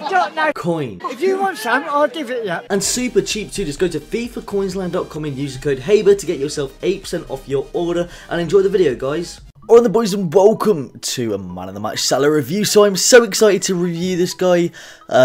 you've got no coin. If you want some, I'll give it you. And super cheap too. Just go to fifacoinsland.com and use the code HABER to get yourself 8% off your order. And enjoy the video, guys. Alright then, boys, and welcome to a Man of the Match Salah review. So I'm so excited to review this guy.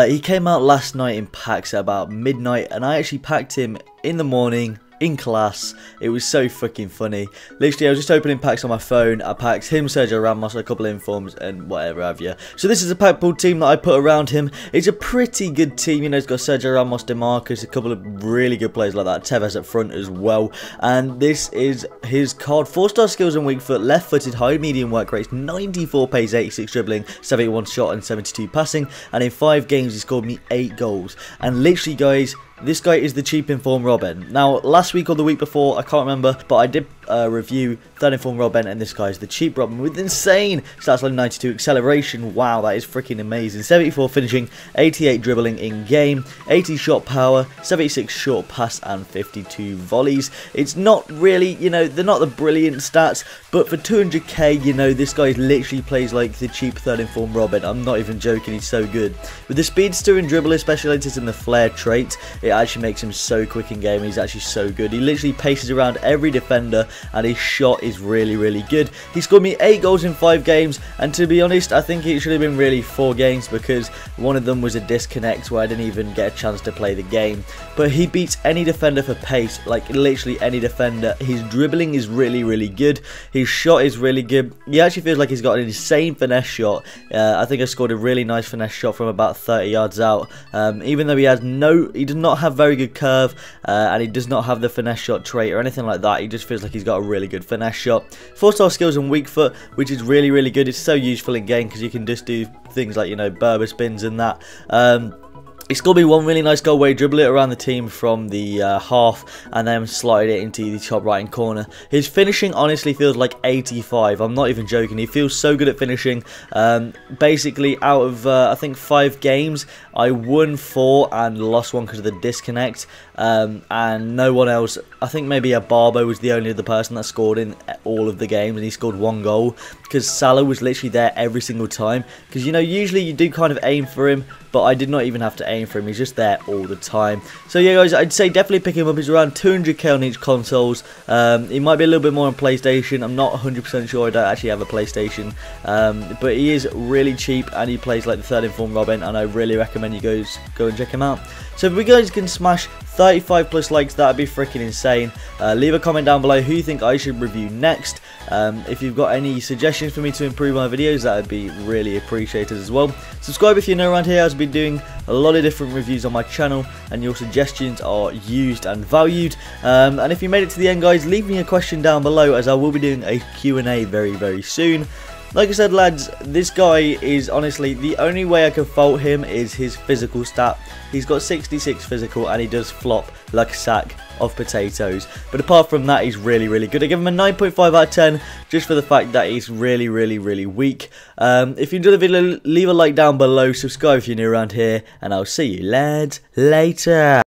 He came out last night in packs at about midnight, and I actually packed him in the morning in class. It was so fucking funny. Literally, I was just opening packs on my phone. I packed him, Sergio Ramos, a couple of informs, and whatever have you. So this is a pack pool team that I put around him. It's a pretty good team, you know. It's got Sergio Ramos, Demarcus, a couple of really good players like that, Tevez up front as well. And this is his card: 4-star skills and weak foot, left-footed, high medium work rates, 94 pace, 86 dribbling, 71 shot, and 72 passing. And in 5 games, he scored me 8 goals. And literally, guys, this guy is the cheap inform Robben. Now, last week or the week before, I can't remember, but I did review third inform Robben, and this guy is the cheap Robben with insane stats like 92 acceleration. Wow, that is freaking amazing. 74 finishing, 88 dribbling in game, 80 shot power, 76 short pass, and 52 volleys. It's not really, you know, they're not the brilliant stats, but for 200k, you know, this guy literally plays like the cheap third inform Robben. I'm not even joking, he's so good. With the speedster and dribbler specialists in the flair trait, it actually makes him so quick in game. He's actually so good. He literally paces around every defender, and his shot is really good. He scored me 8 goals in 5 games, and to be honest, I think it should have been really 4 games, because one of them was a disconnect where I didn't even get a chance to play the game. But he beats any defender for pace, like literally any defender. His dribbling is really good. His shot is really good. He actually feels like he's got an insane finesse shot. I think I scored a really nice finesse shot from about 30 yards out. Even though he did not have very good curve, and he does not have the finesse shot trait or anything like that. He just feels like he's got a really good finesse shot. 4-star skills and weak foot, which is really good. It's so useful in game because you can just do things like, you know, Berber spins and that. He scored me 1 really nice goal where he dribbled it around the team from the half and then slotted it into the top right hand corner. His finishing honestly feels like 85. I'm not even joking. He feels so good at finishing. Basically, out of I think 5 games, I won 4 and lost 1 because of the disconnect. And no one else. I think maybe Ababo was the only other person that scored in all of the games, and he scored 1 goal because Salah was literally there every single time. Because, you know, usually you do kind of aim for him, but I did not even have to aim for him. He's just there all the time. So yeah, guys, I'd say definitely pick him up. He's around 200k on each consoles. He might be a little bit more on PlayStation. I'm not 100% sure. I don't actually have a PlayStation, but he is really cheap, and he plays like the third inform Robben, and I really recommend you guys go and check him out. So if you guys can smash 35 plus likes, that'd be freaking insane. Leave a comment down below who you think I should review next. If you've got any suggestions for me to improve my videos, that would be really appreciated as well. Subscribe if you're new around here. I've been doing a lot of different reviews on my channel, and your suggestions are used and valued. And if you made it to the end, guys, leave me a question down below, as I will be doing a Q&A very soon. Like I said, lads, this guy is honestly, the only way I can fault him is his physical stat. He's got 66 physical, and he does flop like a sack of potatoes. But apart from that, he's really good. I give him a 9.5 out of 10 just for the fact that he's really weak. If you enjoyed the video, leave a like down below, subscribe if you're new around here, and I'll see you lads later.